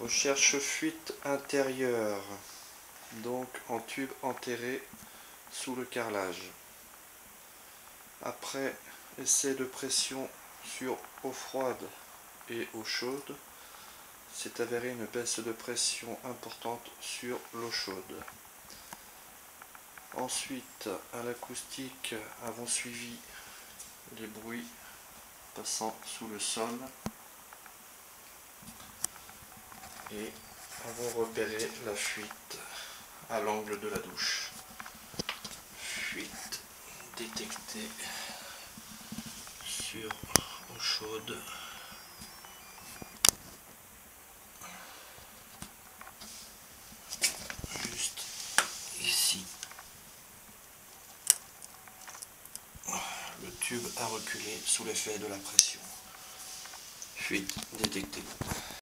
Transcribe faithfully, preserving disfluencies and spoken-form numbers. Recherche fuite intérieure, donc en tube enterré sous le carrelage. Après essai de pression sur eau froide et eau chaude, s'est avéré une baisse de pression importante sur l'eau chaude. Ensuite, à l'acoustique, avons suivi les bruits passant sous le sol et avons repéré la fuite à l'angle de la douche. Fuite détectée sur eau chaude. Le tube a reculé sous l'effet de la pression. Fuite détectée.